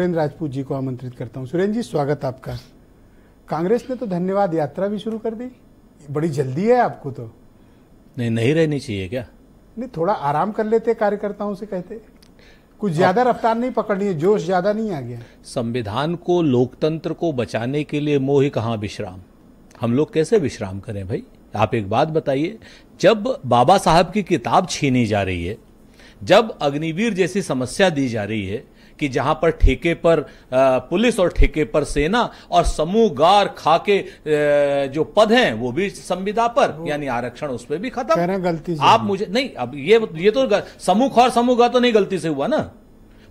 सुरेंद्र राजपूत जी को आमंत्रित करता हूं। सुरेंद्र जी, स्वागत आपका। कांग्रेस ने तो धन्यवाद यात्रा भी शुरू कर दी, बड़ी जल्दी है आपको तो। नहीं रहनी चाहिए क्या? नहीं, थोड़ा आराम कर लेते कार्यकर्ताओं से कहते। कुछ ज्यादा रफ्तार नहीं पकड़नी है, जोश ज्यादा नहीं आ गया? संविधान को, लोकतंत्र को बचाने के लिए मोहि कहाँ विश्राम। हम लोग कैसे विश्राम करें भाई? आप एक बात बताइए, जब बाबा साहब की किताब छीनी जा रही है, जब अग्निवीर जैसी समस्या दी जा रही है कि जहां पर ठेके पर पुलिस और ठेके पर सेना और समूहगार खाके जो पद हैं वो भी संविदा पर, यानी आरक्षण उस पर भी खत्म। गलती आप मुझे नहीं, अब ये तो समूह और समूहगार तो नहीं गलती से हुआ ना।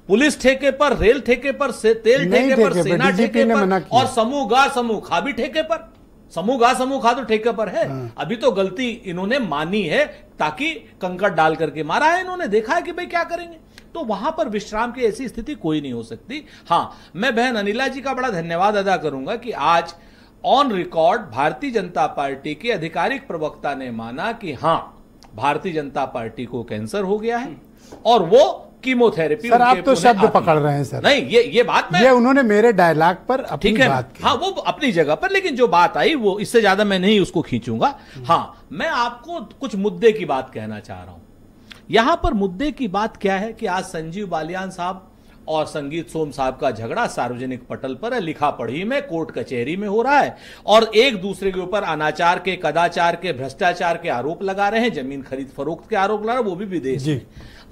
पुलिस ठेके पर, रेल ठेके पर, तेल ठेके पर, सेना ठेके पर और समूहगार समूह खा भी ठेके पर। समूह खा तो ठेके पर है। अभी तो गलती इन्होंने मानी है, ताकि कंकड़ डाल करके मारा है इन्होंने, देखा है कि भाई क्या करेंगे। तो वहां पर विश्राम की ऐसी स्थिति कोई नहीं हो सकती। हाँ, मैं बहन अनिला जी का बड़ा धन्यवाद अदा करूंगा कि आज on record Bharatiya Janata party के आधिकारिक प्रवक्ता ने माना कि हाँ, भारतीय जनता पार्टी को कैंसर हो गया है और वो कीमोथेरेपी। सर, आप तो शब्द पकड़ रहे हैं सर। नहीं, ये बात मैं, ये उन्होंने मेरे डायलॉग पर अपनी बात की। हाँ, वो अपनी जगह पर, लेकिन जो बात आई वो, इससे ज्यादा मैं नहीं उसको खींचूंगा। हाँ, मैं आपको कुछ मुद्दे की बात कहना चाह रहा हूं। यहां पर मुद्दे की बात क्या है कि आज संजीव बालियान साहब और संगीत सोम साहब का झगड़ा सार्वजनिक पटल पर है, लिखा पढ़ी में, कोर्ट कचहरी में हो रहा है और एक दूसरे के ऊपर अनाचार के, कदाचार के, भ्रष्टाचार के आरोप लगा रहे हैं, जमीन खरीद फरोख्त के आरोप लगा रहे हैं, वो भी विदेश।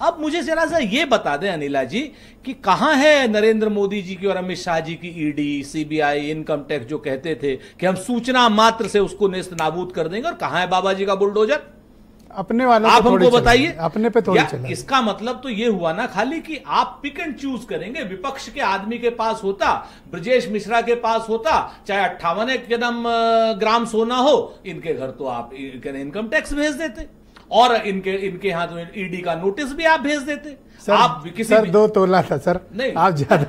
अब मुझे जरा सा ये बता दें अनिला जी कि कहां है नरेंद्र मोदी जी की और अमित शाह जी की ईडी, सीबीआई, इनकम टैक्स, जो कहते थे कि हम सूचना मात्र से उसको नेस्त नाबूद कर देंगे, और कहां है बाबा जी का बुलडोजर? अपने वालों आप हमको बताइए, अपने पे थोड़ी चला। इसका मतलब तो ये हुआ ना खाली कि आप पिक एंड चूज करेंगे। विपक्ष के आदमी के पास होता, ब्रजेश मिश्रा के पास होता, चाहे 58 ग्राम सोना हो, इनके घर तो आप इनकम टैक्स भेज देते और इनके यहाँ तो ईडी का नोटिस भी आप भेज देते। सर, आप किसी सर 2 तोला था सर, नहीं आप ज्यादा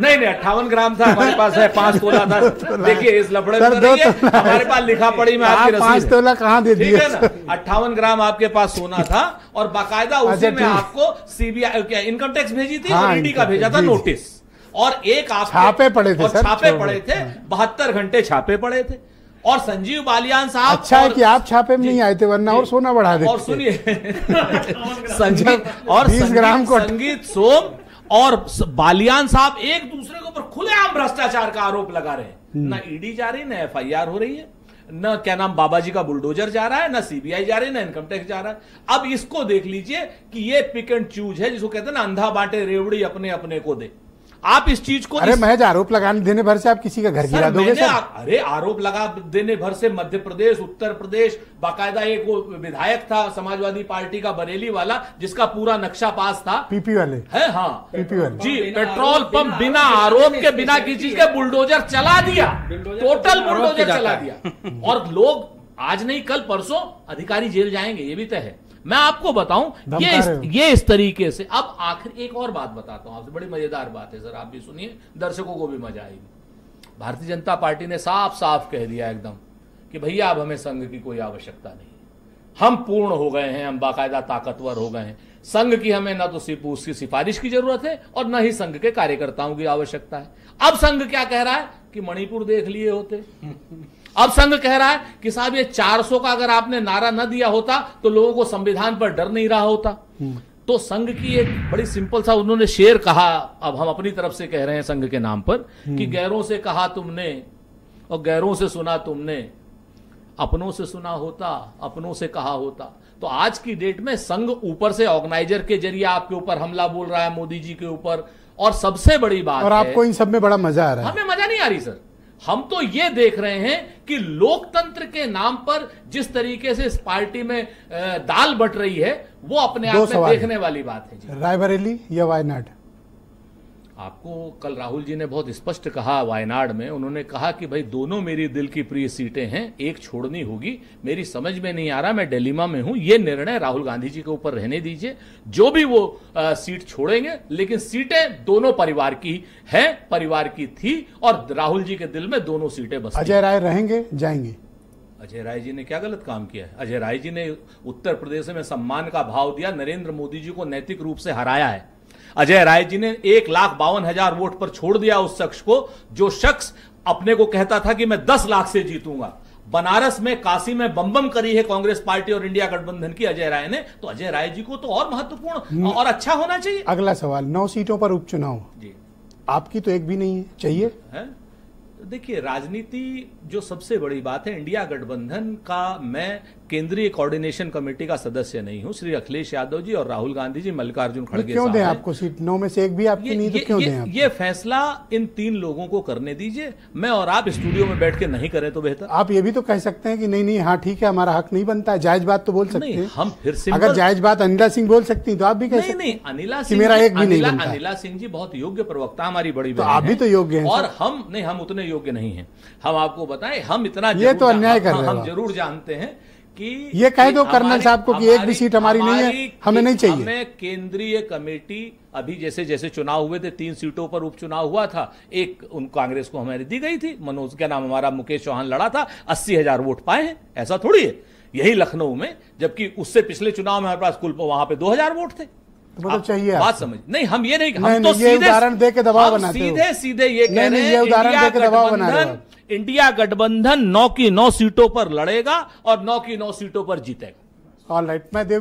नहीं 58 ग्राम था हमारे पास है, 5 तोला था। देखिए इस लफड़े में हमारे पास लिखा पड़ी में आपकी रसीद 5 तोला कहाँ दे दी है ना। 58 ग्राम आपके पास सोना था और बाकायदा उसी में आपको सीबीआई इनकम टैक्स भेजी थी और ईडी का भेजा था नोटिस, और एक आप छापे पड़े थे 72 घंटे छापे पड़े थे। और संजीव बालियान साहब, अच्छा है कि आप छापे में नहीं आए थे, वरना और सोना बढ़ा देते। और सुनिए संजीव और 20 ग्राम को संगीत सोम और बालियान साहब एक दूसरे के ऊपर खुलेआम भ्रष्टाचार का आरोप लगा रहे हैं। ना ईडी जा रही, ना एफआईआर हो रही है, ना क्या नाम बाबा जी का बुलडोजर जा रहा है, ना सीबीआई जा रही है, ना इनकम टैक्स जा रहा है। अब इसको देख लीजिए कि ये पिक एंड चूज है, जिसको कहते हैं ना अंधा बांटे रेवड़ी अपने अपने को दे। आप इस चीज को, अरे महज आरोप लगाने देने भर से आप किसी का घर गिरा दोगे सर। अरे आरोप लगा देने भर से मध्य प्रदेश, उत्तर प्रदेश, बाकायदा एक वो विधायक था समाजवादी पार्टी का बरेली वाला, जिसका पूरा नक्शा पास था, पीपी वाले है। हाँ, पीपी वाले जी, पेट्रोल पंप बिना आरोप के, बिना किसी के बुलडोजर चला दिया, टोटल बुलडोजर चला दिया। और लोग आज नहीं कल परसों अधिकारी जेल जाएंगे, ये भी तय है। मैं आपको बताऊं ये इस तरीके से। अब आखिर एक और बात बताता हूं आपसे, बड़ी मजेदार बात है सर, आप भी सुनिए, दर्शकों को भी मजा आएगी। भारतीय जनता पार्टी ने साफ साफ कह दिया एकदम कि भैया अब हमें संघ की कोई आवश्यकता नहीं, हम पूर्ण हो गए हैं, हम बाकायदा ताकतवर हो गए हैं, संघ की हमें ना तो उसकी सिफारिश की जरूरत है और न ही संघ के कार्यकर्ताओं की आवश्यकता है। अब संघ क्या कह रहा है कि मणिपुर देख लिए होते। अब संघ कह रहा है कि साहब ये 400 का अगर आपने नारा न दिया होता तो लोगों को संविधान पर डर नहीं रहा होता। तो संघ की एक बड़ी सिंपल सा उन्होंने शेर कहा, अब हम अपनी तरफ से कह रहे हैं संघ के नाम पर, कि गैरों से कहा तुमने और गैरों से सुना तुमने, अपनों से सुना होता, अपनों से कहा होता। तो आज की डेट में संघ ऊपर से ऑर्गेनाइजर के जरिए आपके ऊपर हमला बोल रहा है, मोदी जी के ऊपर। और सबसे बड़ी बात, और आपको इन सब में बड़ा मजा आ रहा है। हमें मजा नहीं आ रही सर, हम तो ये देख रहे हैं कि लोकतंत्र के नाम पर जिस तरीके से इस पार्टी में दाल बट रही है वो अपने आप में देखने वाली बात है। रायबरेली या वायनाड? आपको कल राहुल जी ने बहुत स्पष्ट कहा, वायनाड में उन्होंने कहा कि भाई दोनों मेरी दिल की प्रिय सीटें हैं, एक छोड़नी होगी, मेरी समझ में नहीं आ रहा, मैं डिलेमा में हूं। ये निर्णय राहुल गांधी जी के ऊपर रहने दीजिए, जो भी वो सीट छोड़ेंगे, लेकिन सीटें दोनों परिवार की हैं, परिवार की थी, और राहुल जी के दिल में दोनों सीटें बस। अजय राय रहेंगे, जाएंगे? अजय राय जी ने क्या गलत काम किया है? अजय राय जी ने उत्तर प्रदेश में सम्मान का भाव दिया, नरेंद्र मोदी जी को नैतिक रूप से हराया है। अजय राय जी ने 1,52,000 वोट पर छोड़ दिया उस शख्स को जो शख्स अपने को कहता था कि मैं 10 लाख से जीतूंगा। बनारस में, काशी में बमबम करी है कांग्रेस पार्टी और इंडिया गठबंधन की अजय राय ने, तो अजय राय जी को तो और महत्वपूर्ण और अच्छा होना चाहिए। अगला सवाल, 9 सीटों पर उपचुनाव जी, आपकी तो एक भी नहीं है, चाहिए है? देखिए, राजनीति जो सबसे बड़ी बात है, इंडिया गठबंधन का मैं केंद्रीय कोऑर्डिनेशन कमेटी का सदस्य नहीं हूं। श्री अखिलेश यादव जी और राहुल गांधी जी, मल्लिकार्जुन खड़गे क्यों दें आपको सीट? 9 में से एक भी आपकी नहीं तो क्यों दें आप? ये फैसला इन 3 लोगों को करने दीजिए, मैं और आप स्टूडियो में बैठ के नहीं करें तो बेहतर। आप ये भी तो कह सकते हैं कि नहीं नहीं हाँ ठीक है, हमारा हक नहीं बनता है, जायज बात तो बोल सकते हैं हम। फिर से अगर जायज बात अनिला सिंह बोल सकती तो आप भी कह सकते हैं अनिला सिंह, मेरा एक भी नहीं बनता। अनिला सिंह जी बहुत योग्य प्रवक्ता, हमारी बड़ी बहन, आप भी तो योग्य हैं और हम नहीं, हम उतने योग्य नहीं है। हम आपको बताएं, हम इतना ये तो अन्याय कर रहे हैं। हम जरूर जानते हैं कि ये कह दो कर्नल साहब को कि एक भी सीट हमारी नहीं है, हमें नहीं चाहिए। हमें केंद्रीय कमेटी, अभी जैसे जैसे चुनाव हुए थे 3 सीटों पर उपचुनाव हुआ था, एक उन कांग्रेस को हमारी दी गई थी, मनोज का नाम हमारा मुकेश चौहान लड़ा था, 80,000 वोट पाए हैं, ऐसा थोड़ी है। यही लखनऊ में, जबकि उससे पिछले चुनाव में हमारे पास कुल वहां पे 2,000 वोट थे। मतलब चाहिए बात समझ नहीं, हम ये नहीं, हम तो सीधे उदाहरण दे के दबाव बनाते हैं, सीधे सीधे ये कह रहे हैं उदाहरण दे के दबाव बना रहे हैं। इंडिया गठबंधन 9 की 9 सीटों पर लड़ेगा और 9 की 9 सीटों पर जीतेगा। ऑलराइट, मैं